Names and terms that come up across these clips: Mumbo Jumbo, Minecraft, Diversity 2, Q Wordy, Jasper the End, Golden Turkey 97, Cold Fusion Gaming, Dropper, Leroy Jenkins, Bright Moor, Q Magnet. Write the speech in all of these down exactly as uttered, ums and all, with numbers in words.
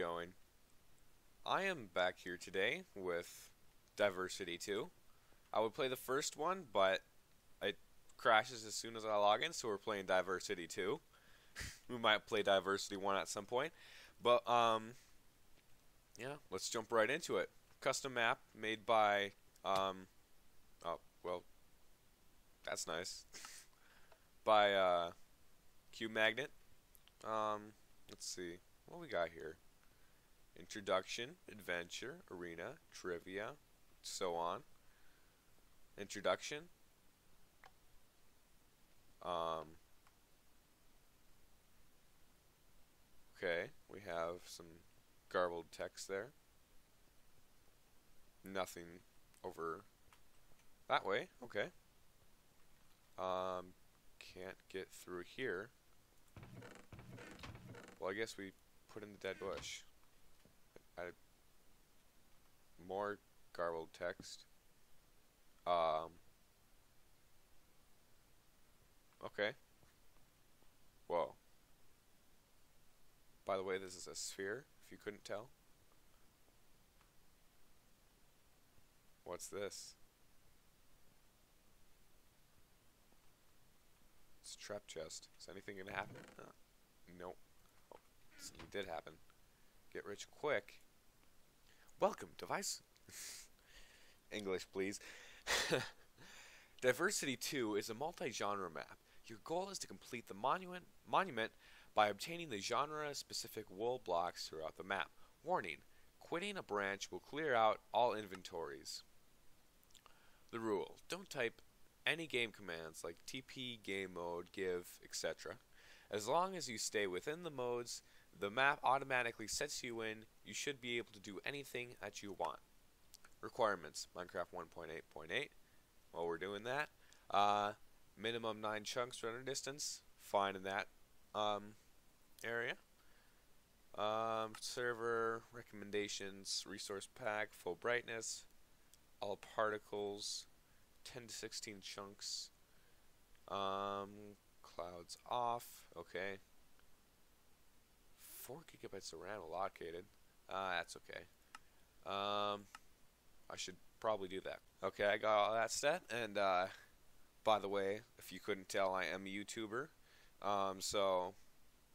going. I am back here today with Diversity two. I would play the first one, but it crashes as soon as I log in, so we're playing Diversity two. We might play Diversity one at some point. But, um, yeah, let's jump right into it. Custom map made by, um, oh, well, that's nice. By, uh, Q Magnet. Um, let's see. What we got here? Introduction, adventure, arena, trivia, so on. Introduction. Um, okay, we have some garbled text there. Nothing over that way. Okay. Um, can't get through here. Well, I guess we put in the dead bush. I, more garbled text. Um. Okay. Whoa. By the way, this is a sphere, if you couldn't tell. What's this? It's a trap chest. Is anything gonna happen? Uh, nope. Oh, something did happen. Get rich quick. Welcome, device. English, please. Diversity two is a multi-genre map. Your goal is to complete the monument monument by obtaining the genre-specific wool blocks throughout the map. Warning: quitting a branch will clear out all inventories. The rule: don't type any game commands like T P, game mode, give, et cetera. As long as you stay within the modes the map automatically sets you in, you should be able to do anything that you want. Requirements: Minecraft one point eight point eight. While we're doing that, uh, minimum nine chunks runner distance. Fine in that um, area. Um, server recommendations: resource pack, full brightness, all particles, ten to sixteen chunks. Um, clouds off. Okay. Four gigabytes of RAM allocated. Uh, that's okay. Um, I should probably do that. Okay, I got all that set. And uh, by the way, if you couldn't tell, I am a YouTuber. Um, so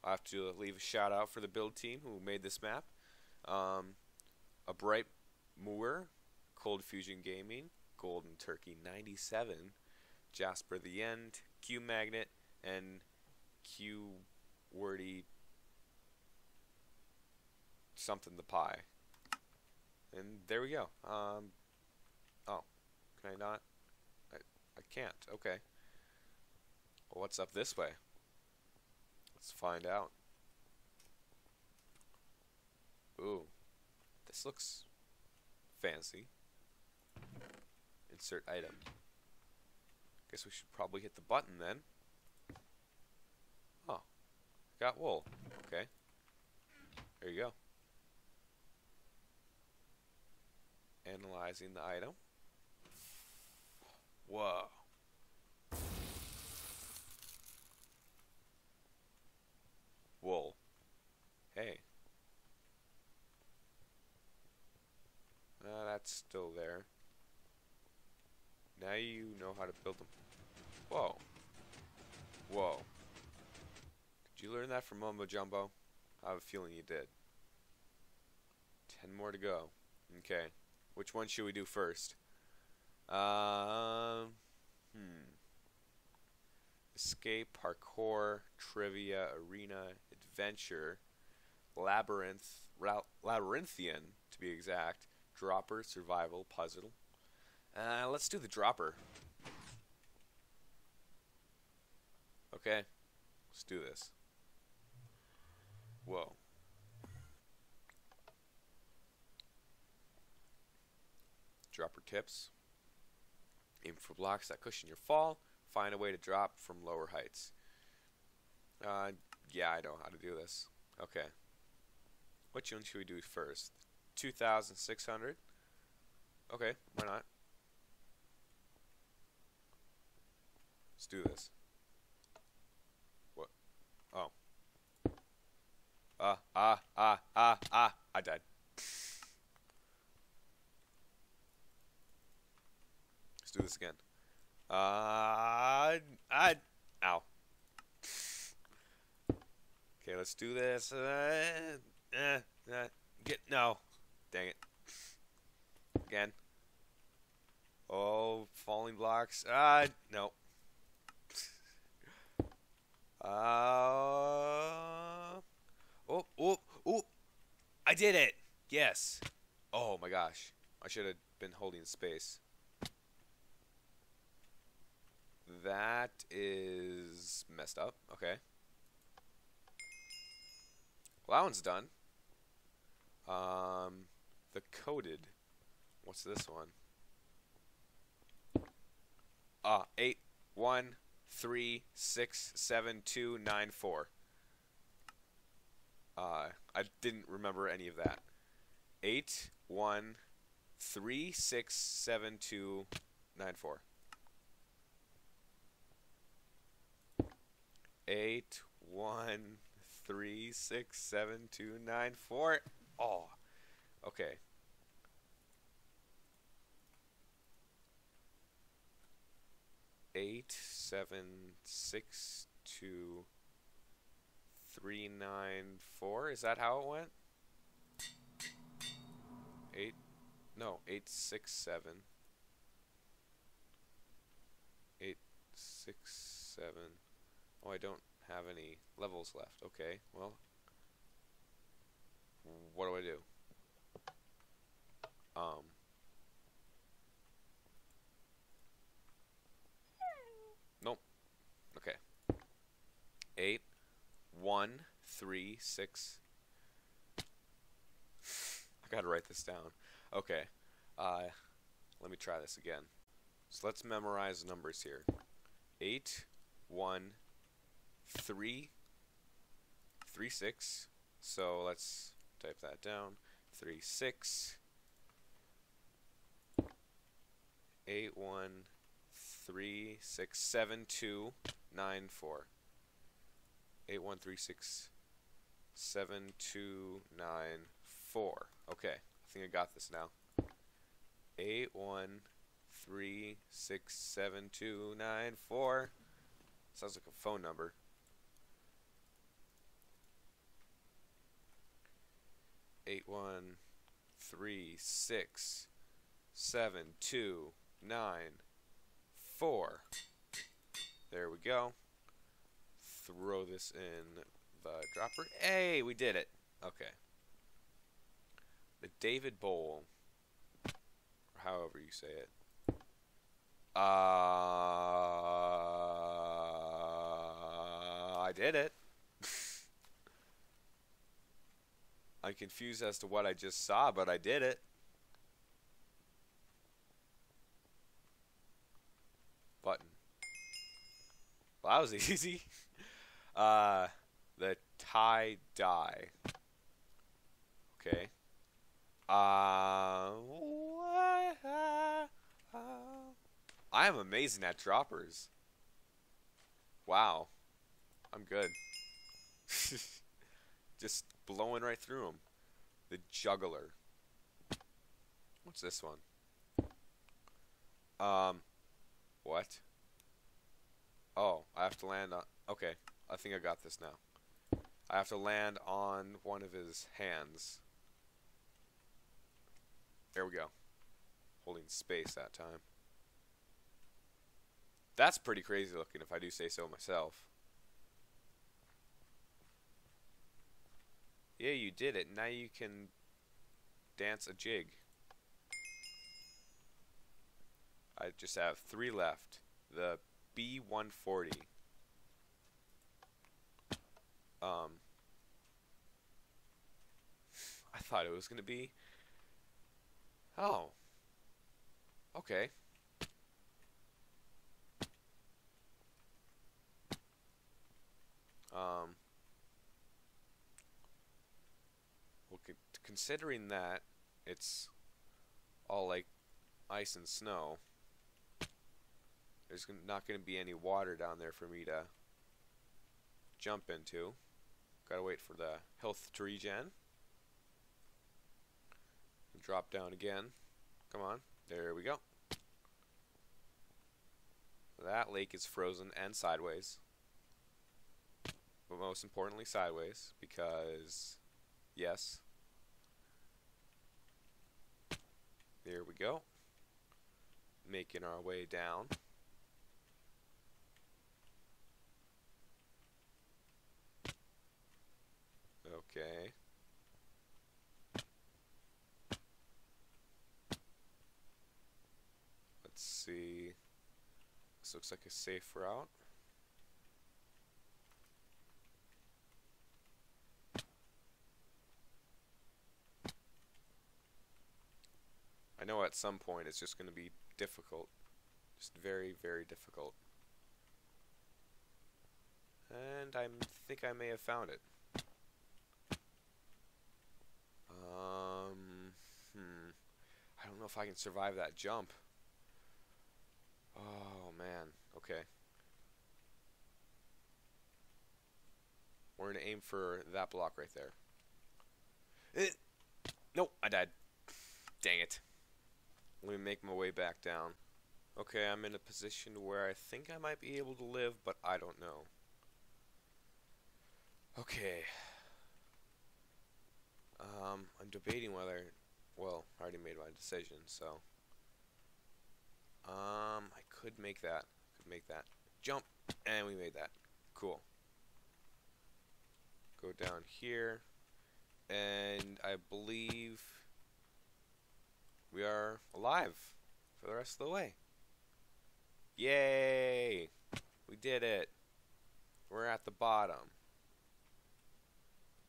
I have to leave a shout out for the build team who made this map. Um, a Bright Moor, Cold Fusion Gaming, Golden Turkey ninety-seven, Jasper the End, Q Magnet, and Q Wordy something the pie. And there we go. Um, oh, can I not? I, I can't. Okay. Well, what's up this way? Let's find out. Ooh, this looks fancy. Insert item. Guess we should probably hit the button then. Oh, got wool. Okay. There you go. Analyzing the item. Whoa. Wool. Hey. Uh, that's still there. Now you know how to build them. Whoa. Whoa. Did you learn that from Mumbo Jumbo? I have a feeling you did. Ten more to go. Okay. Which one should we do first? Uh, hmm. Escape, parkour, trivia, arena, adventure, labyrinth, labyrinthian to be exact, dropper, survival, puzzle. Uh, let's do the dropper. Okay, let's do this. Whoa. Dropper tips. Aim for blocks that cushion your fall. Find a way to drop from lower heights. Uh, yeah, I know how to do this. Okay. Which one should we do first? two thousand six hundred? Okay, why not? Let's do this. What? Oh. ah, ah, ah, ah, ah. I died. Let's do this again. Ah, uh, I, ow. Okay, let's do this. Uh, uh, uh, get, no. Dang it. Again. Oh, falling blocks. Ah, uh, no. Uh, oh, oh, oh. I did it. Yes. Oh, my gosh. I should have been holding space. That is messed up. Okay. Well, that one's done. Um, the coded. What's this one? Ah, uh, eight, one, three, six, seven, two, nine, four. Uh, I didn't remember any of that. Eight, one, three, six, seven, two, nine, four. Eight, one, three, six, seven, two, nine, four. Oh, okay. Eight, seven, six, two, three, nine, four. Is that how it went? Eight, no, eight, six, seven. Eight, six, seven. Oh, I don't have any levels left. Okay, well, what do I do? Um. Nope. Okay. Eight, one, three, six. I gotta write this down. Okay. Uh, let me try this again. So let's memorize numbers here. Eight, one. Three, three, six. So let's type that down. Three, six, eight, one, three, six, seven, two, nine, four. Eight, one, three, six, seven, two, nine, four. Okay, I think I got this now. Eight, one, three, six, seven, two, nine, four. Sounds like a phone number. Eight one three six seven two nine four. There we go. Throw this in the dropper. Hey, we did it. Okay. The David Bowl, or however you say it. Uh, I did it. I'm confused as to what I just saw, but I did it. Button. Well, that was easy. Uh, the tie-dye. Okay. Uh, I am amazing at droppers. Wow. I'm good. Just blowing right through him. The juggler. What's this one? Um, what? Oh, I have to land on... Okay, I think I got this now. I have to land on one of his hands. There we go. Holding space that time. That's pretty crazy looking, if I do say so myself. Yeah, you did it. Now you can dance a jig. I just have three left. The B one forty. Um, I thought it was going to be... Oh. Okay. Um... Considering that it's all like ice and snow, there's not going to be any water down there for me to jump into. Gotta wait for the health to regen. Drop down again. Come on. There we go. That lake is frozen and sideways. But most importantly, sideways, because yes. There we go. Making our way down. Okay. Let's see. This looks like a safe route. I know at some point it's just going to be difficult. Just very, very difficult. And I think I may have found it. Um, hmm. I don't know if I can survive that jump. Oh, man. Okay. We're going to aim for that block right there. Eh. Nope, I died. Dang it. Let me make my way back down. Okay, I'm in a position where I think I might be able to live, but I don't know. Okay. Um, I'm debating whether... Well, I already made my decision, so... Um, I could make that. Could make that. Jump! And we made that. Cool. Go down here. And I believe... we are alive for the rest of the way. Yay! We did it. We're at the bottom.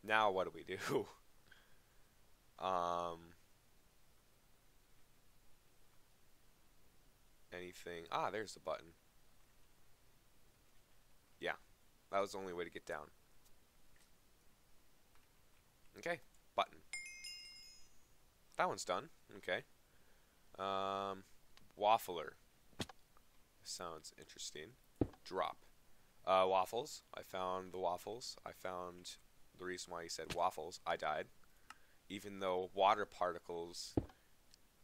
Now what do we do? um... Anything. Ah, there's the button. Yeah. That was the only way to get down. Okay. Button. That one's done. Okay. Um, waffler. Sounds interesting. Drop. Uh, waffles. I found the waffles. I found the reason why he said waffles. I died. Even though water particles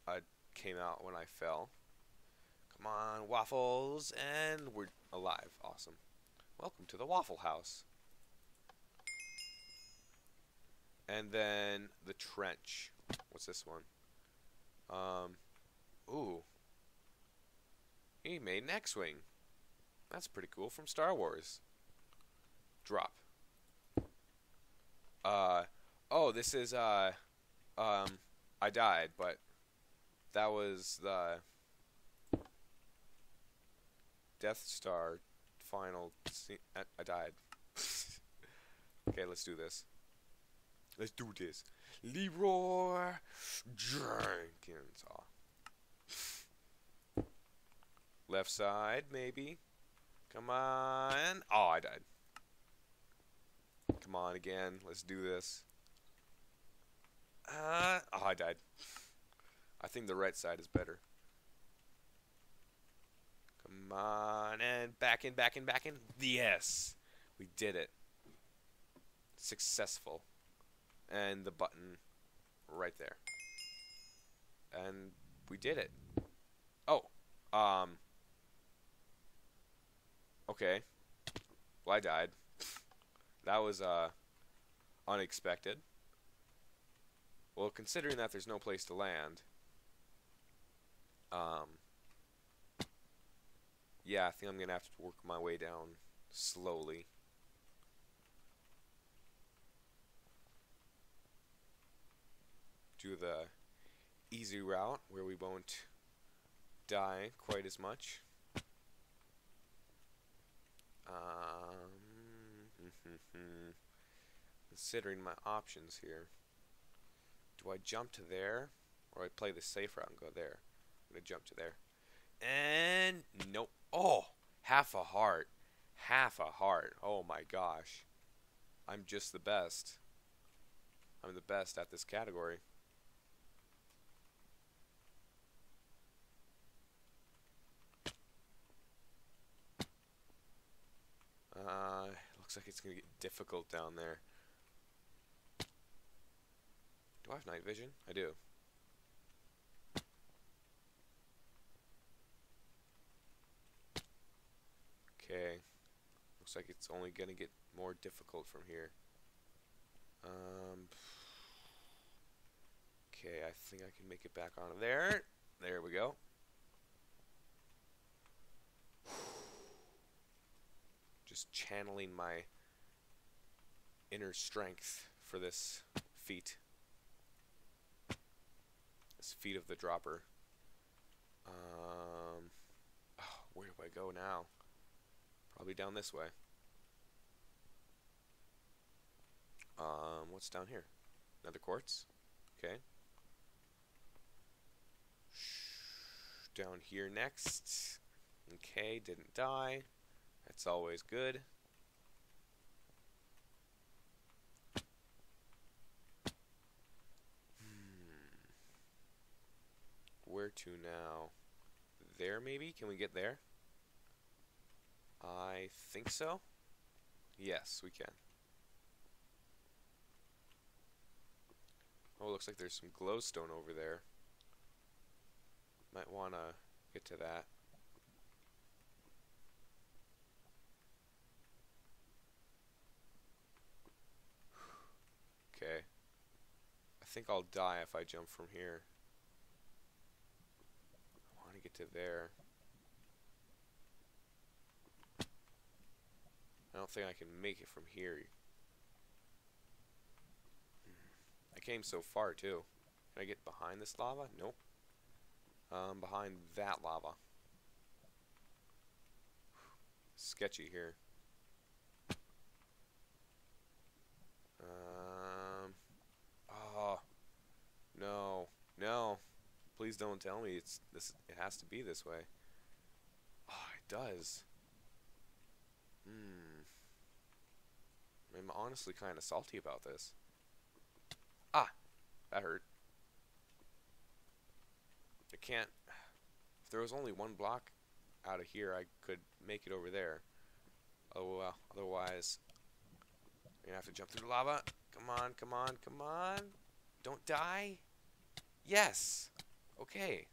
uh, came out when I fell. Come on, waffles. And we're alive. Awesome. Welcome to the Waffle House. And then the trench. What's this one? Um, ooh. He made an X-Wing. That's pretty cool from Star Wars. Drop. Uh, oh, this is, uh, um, I died, but that was the Death Star final scene. I died. Okay, let's do this. Let's do this. Leroy Jenkins. Oh. Left side, maybe. Come on. Oh, I died. Come on again. Let's do this. Uh, oh, I died. I think the right side is better. Come on. And back in, back in, back in. Yes. We did it. Successful. And the button right there. And we did it. Oh. Um. Okay. Well, I died. That was, uh, unexpected. Well, considering that there's no place to land. Um. Yeah, I think I'm going to have to work my way down slowly. Do the easy route where we won't die quite as much. Um, considering my options here, do I jump to there, or do I play the safe route and go there? I'm gonna jump to there, and no. Oh, half a heart, half a heart. Oh my gosh, I'm just the best. I'm the best at this category. Uh, looks like it's going to get difficult down there. Do I have night vision? I do. Okay. Looks like it's only gonna get more difficult from here. Um. Okay, I think I can make it back onto there. There we go. Just channeling my inner strength for this feat. This feat of the dropper. Um, oh, where do I go now? Probably down this way. Um, what's down here? Another quartz? Okay. Down here next. Okay, didn't die. That's always good. Hmm. Where to now? There maybe? Can we get there? I think so. Yes, we can. Oh, looks like there's some glowstone over there. Might want to get to that. Okay. I think I'll die if I jump from here. I want to get to there. I don't think I can make it from here. I came so far, too. Can I get behind this lava? Nope. Um, behind that lava. Sketchy here. Um. Oh. No. No. Please don't tell me it's this. It has to be this way. Oh, it does. Hmm. I'm honestly kind of salty about this. Ah! That hurt. I can't... If there was only one block out of here, I could make it over there. Oh, well. Otherwise, I'm gonna have to jump through the lava. Come on, come on, come on! Don't die! Yes! Okay.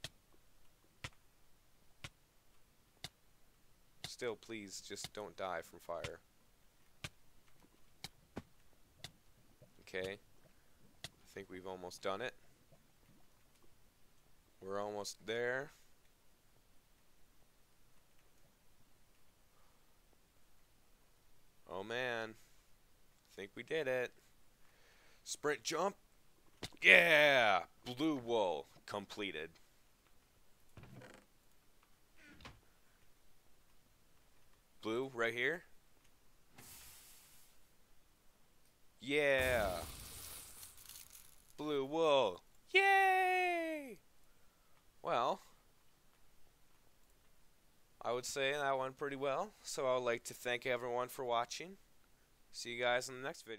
Still, please, just don't die from fire. Okay. I think we've almost done it. We're almost there. Oh man, I think we did it. Sprint jump. Yeah, blue wool completed. Blue right here. Yeah. Blue wool. Yay! Well, I would say that went pretty well, so I would like to thank everyone for watching. See you guys in the next video.